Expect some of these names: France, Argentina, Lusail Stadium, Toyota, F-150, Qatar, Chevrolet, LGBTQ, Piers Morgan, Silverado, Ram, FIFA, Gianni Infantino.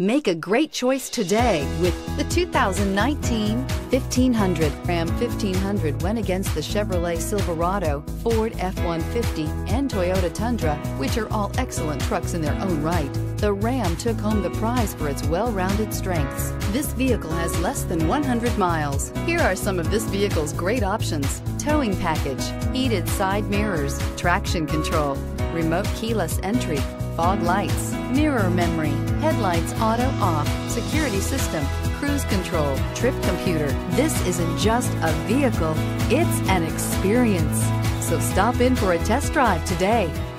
Make a great choice today with the 2019 1500. Ram 1500 went against the Chevrolet Silverado, Ford F-150, and Toyota Tundra, which are all excellent trucks in their own right. The Ram took home the prize for its well-rounded strengths. This vehicle has less than 100 miles. Here are some of this vehicle's great options: towing package, heated side mirrors, traction control, remote keyless entry, fog lights, mirror memory, headlights auto off, security system, cruise control, trip computer. This isn't just a vehicle, it's an experience. So stop in for a test drive today.